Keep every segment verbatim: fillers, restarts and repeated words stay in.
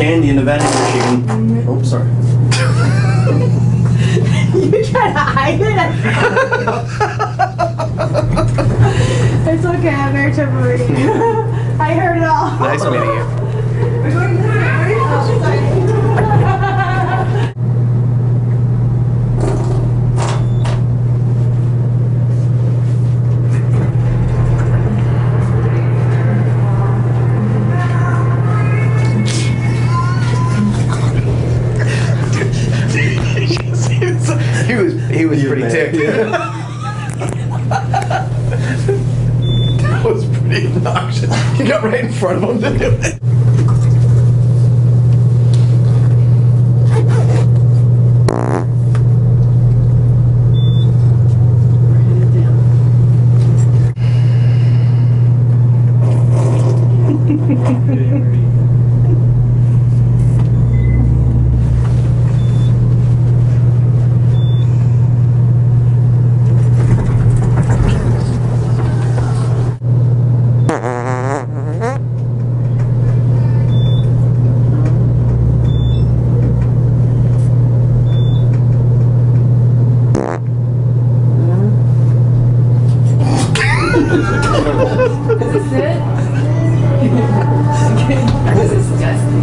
candy in the vending machine. Oh, sorry. You try to hide it? It's okay, I'm very temporary. I heard it all. Nice meeting you. We're going to the very outside. He was pretty ticked. Yeah. That was pretty obnoxious. He got right in front of him to do it.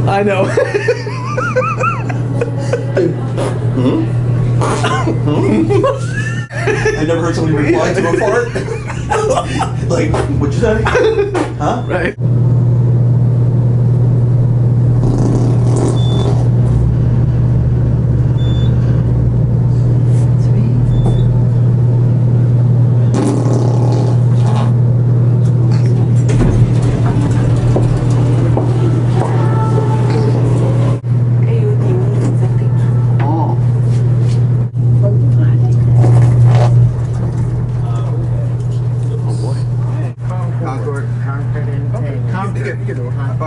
I know. Hmm? I never heard somebody reply to a fart. Like, what'd you say? Huh? Right.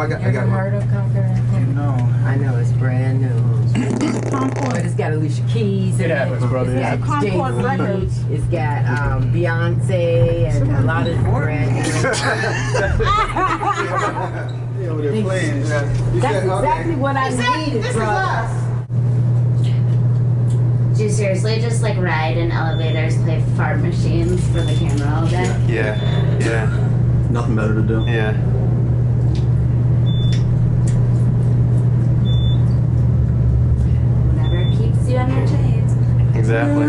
I got, I got heard of Concord? No. I know, it's brand new. Concord. But it's got Alicia Keys in it. It's got Concord Records. It's got um, Beyonce and a lot of brand new. Yeah, with their plans. That's exactly what I needed, bro. This is us. Do you seriously just like ride in elevators, play fart machines for the camera all day? Yeah, yeah. Nothing better to do. Yeah. Exactly.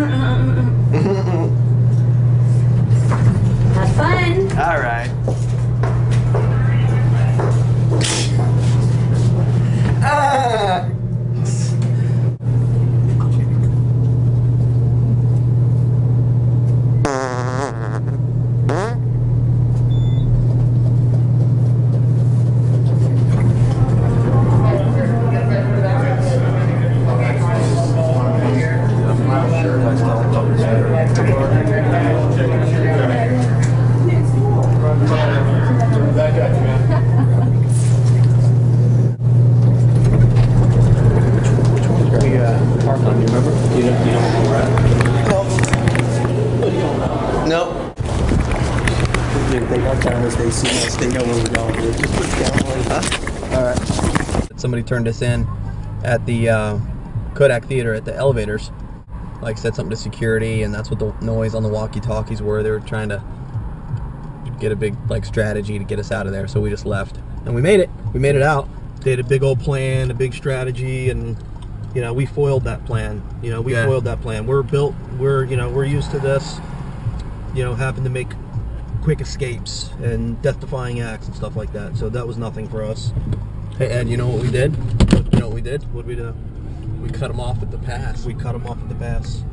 Have fun. All right. Ah. Somebody turned us in at the uh, Kodak Theater at the elevators. Like said something to security, and that's what the noise on the walkie-talkies were. They were trying to get a big like strategy to get us out of there, so we just left. And we made it. We made it out. They had a big old plan, a big strategy, and you know we foiled that plan. You know we yeah. foiled that plan. We're built. We're you know we're used to this. You know having to make quick escapes and death-defying acts and stuff like that. So that was nothing for us. Hey Ed, you know what we did? You know what we did? What did we do? We cut them off at the pass. We cut them off at the pass.